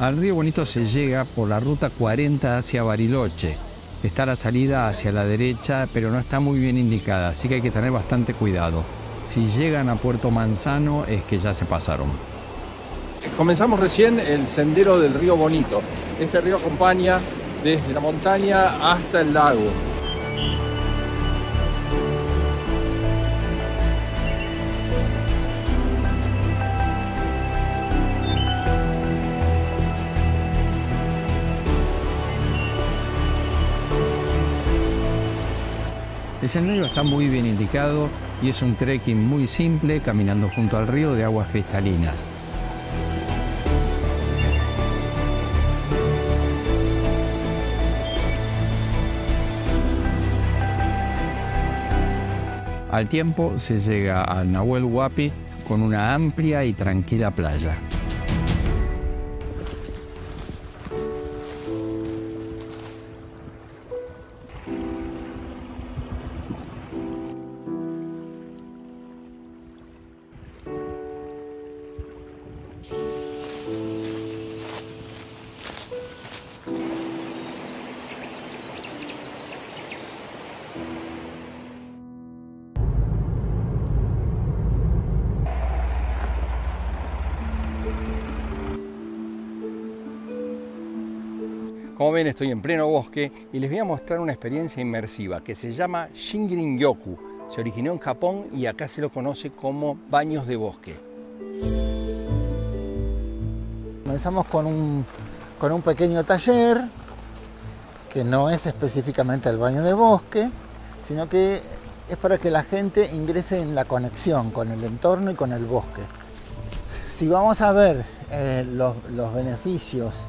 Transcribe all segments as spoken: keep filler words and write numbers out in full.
Al río Bonito se llega por la ruta cuarenta hacia Bariloche. Está la salida hacia la derecha, pero no está muy bien indicada, así que hay que tener bastante cuidado. Si llegan a Puerto Manzano es que ya se pasaron. Comenzamos recién el sendero del río Bonito. Este río acompaña desde la montaña hasta el lago. El sendero está muy bien indicado y es un trekking muy simple, caminando junto al río de aguas cristalinas. Al tiempo se llega a Nahuel Huapi con una amplia y tranquila playa. Como ven, estoy en pleno bosque y les voy a mostrar una experiencia inmersiva que se llama Shinrin Yoku. Se originó en Japón y acá se lo conoce como baños de bosque. Comenzamos con un, con un pequeño taller que no es específicamente el baño de bosque, sino que es para que la gente ingrese en la conexión con el entorno y con el bosque. Si vamos a ver eh, los, los beneficios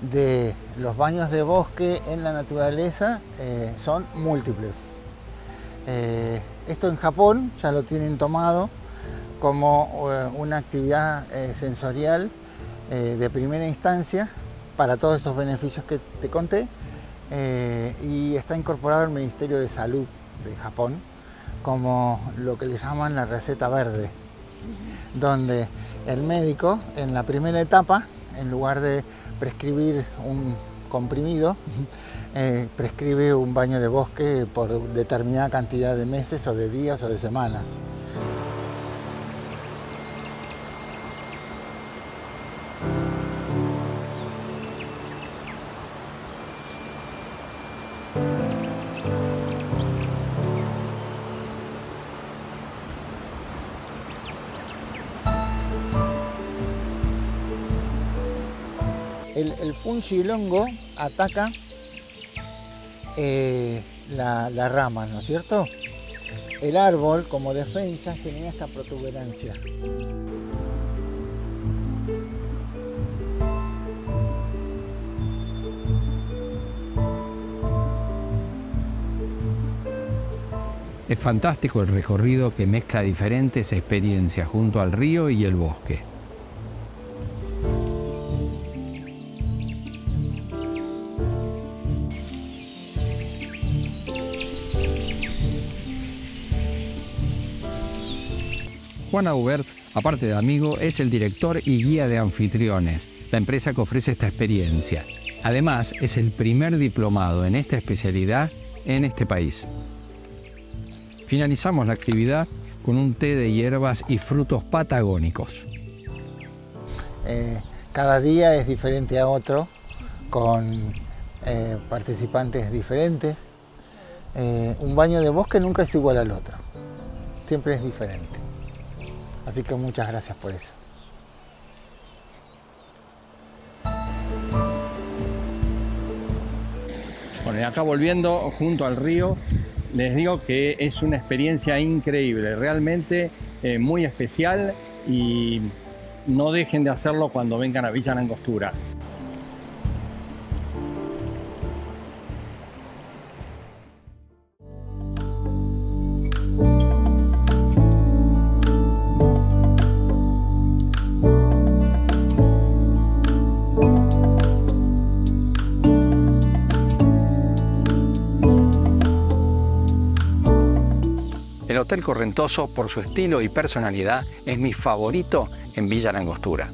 de los baños de bosque en la naturaleza, eh, son múltiples. Eh, esto en Japón ya lo tienen tomado como eh, una actividad eh, sensorial eh, de primera instancia para todos estos beneficios que te conté, eh, y está incorporado al Ministerio de Salud de Japón como lo que le llaman la receta verde, donde el médico en la primera etapa, en lugar de prescribir un comprimido, eh, prescribe un baño de bosque por determinada cantidad de meses o de días o de semanas. El, el fungilongo ataca eh, la, la rama, ¿no es cierto? El árbol, como defensa, genera esta protuberancia. Es fantástico el recorrido que mezcla diferentes experiencias junto al río y el bosque. Juan Aubert, aparte de amigo, es el director y guía de anfitriones, la empresa que ofrece esta experiencia. Además, es el primer diplomado en esta especialidad en este país. Finalizamos la actividad con un té de hierbas y frutos patagónicos. Eh, cada día es diferente a otro, con eh, participantes diferentes. Eh, un baño de bosque nunca es igual al otro, siempre es diferente. Así que muchas gracias por eso. Bueno, y acá volviendo junto al río, les digo que es una experiencia increíble, realmente eh, muy especial, y no dejen de hacerlo cuando vengan a Villa La Angostura. El Hotel Correntoso, por su estilo y personalidad, es mi favorito en Villa La Angostura.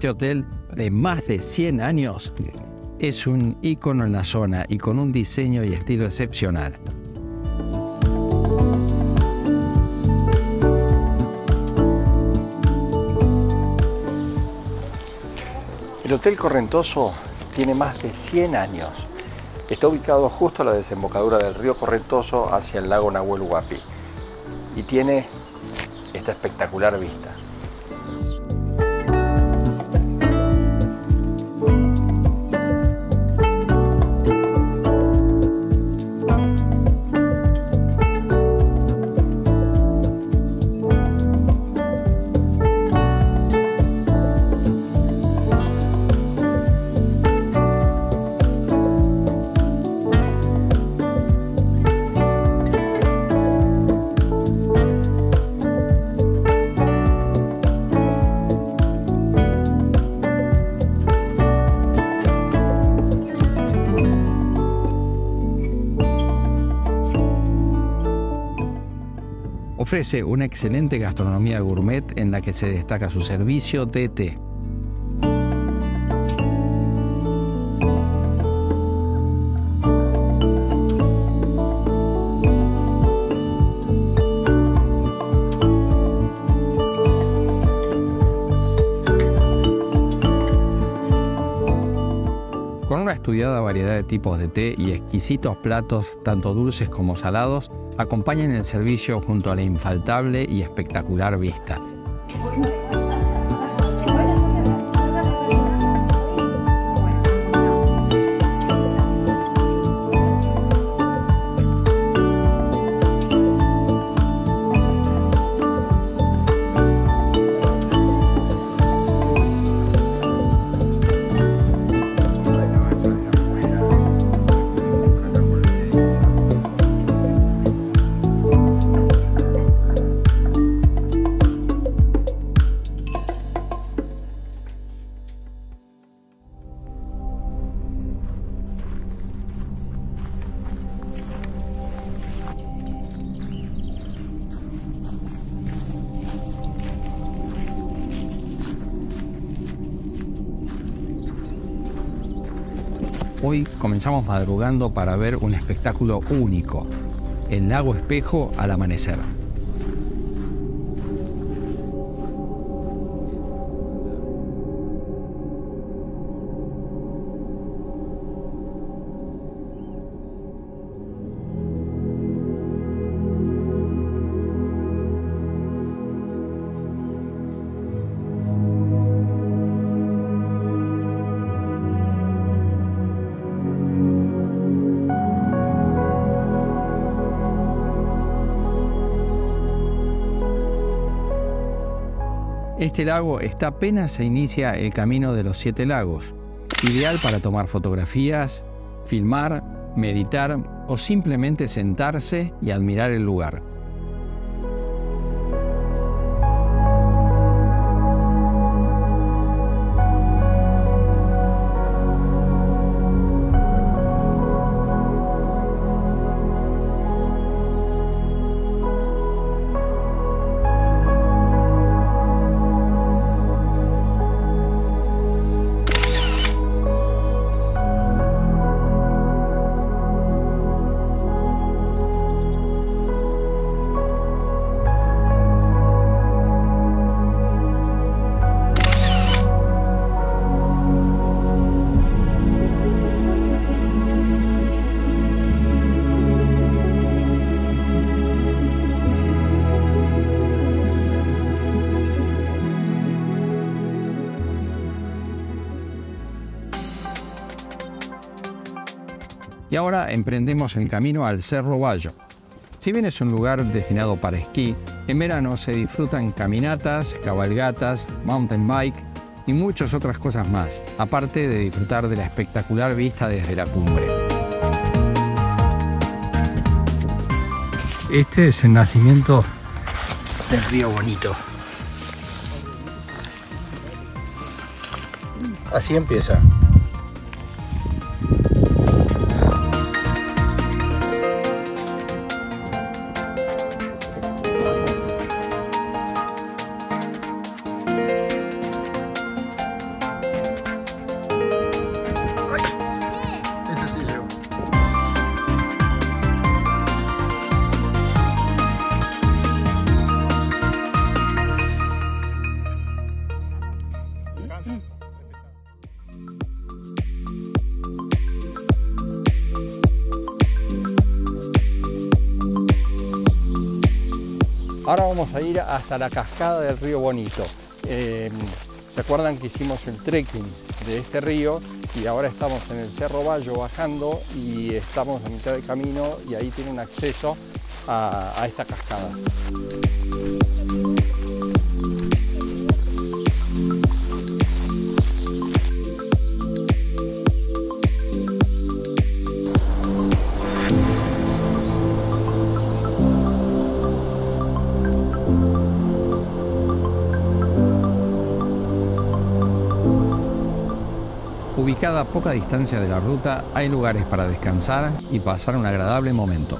este hotel de más de cien años es un ícono en la zona y con un diseño y estilo excepcional. El Hotel Correntoso tiene más de cien años. Está ubicado justo a la desembocadura del río Correntoso hacia el lago Nahuel Huapi y tiene esta espectacular vista. Ofrece una excelente gastronomía gourmet en la que se destaca su servicio de té. Con una estudiada variedad de tipos de té y exquisitos platos, tanto dulces como salados, acompañen el servicio junto a la infaltable y espectacular vista. Hoy comenzamos madrugando para ver un espectáculo único, el Lago Espejo al amanecer. Este lago está apenas se inicia el camino de los siete lagos, ideal para tomar fotografías, filmar, meditar o simplemente sentarse y admirar el lugar. Y ahora emprendemos el camino al Cerro Bayo. Si bien es un lugar destinado para esquí, en verano se disfrutan caminatas, cabalgatas, mountain bike y muchas otras cosas más, aparte de disfrutar de la espectacular vista desde la cumbre. Este es el nacimiento del río Bonito. Así empieza. Ahora vamos a ir hasta la cascada del río Bonito. Eh, ¿Se acuerdan que hicimos el trekking de este río? Y ahora estamos en el Cerro Bayo bajando y estamos a mitad de camino y ahí tienen acceso a, a esta cascada. Ubicada a poca distancia de la ruta, hay lugares para descansar y pasar un agradable momento.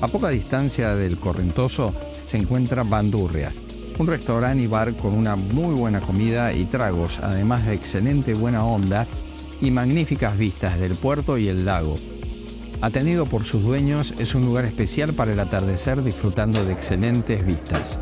A poca distancia del Correntoso se encuentra Bandurrias, un restaurante y bar con una muy buena comida y tragos, además de excelente buena onda y magníficas vistas del puerto y el lago. Atendido por sus dueños, es un lugar especial para el atardecer disfrutando de excelentes vistas.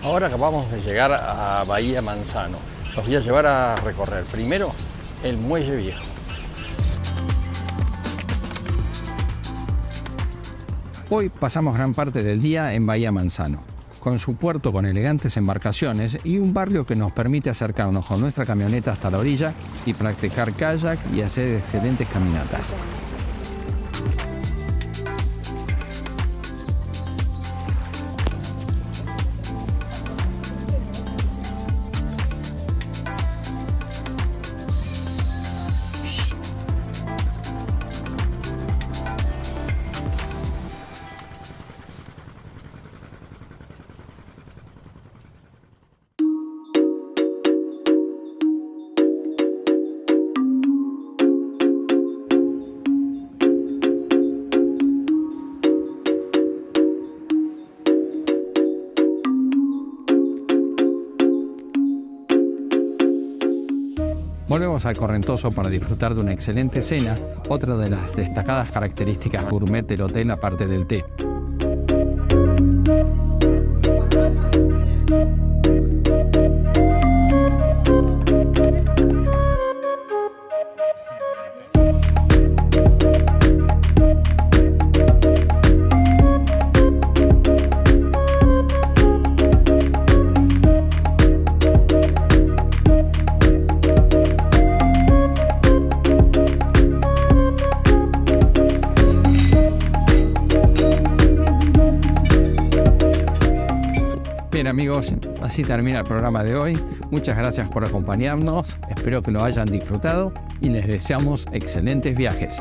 Ahora acabamos de llegar a Bahía Manzano. Los voy a llevar a recorrer primero el Muelle Viejo. Hoy pasamos gran parte del día en Bahía Manzano, con su puerto con elegantes embarcaciones y un barrio que nos permite acercarnos con nuestra camioneta hasta la orilla y practicar kayak y hacer excelentes caminatas. Volvemos al Correntoso para disfrutar de una excelente cena, otra de las destacadas características gourmet del hotel aparte del té. Amigos, así termina el programa de hoy. Muchas gracias por acompañarnos, espero que lo hayan disfrutado y les deseamos excelentes viajes.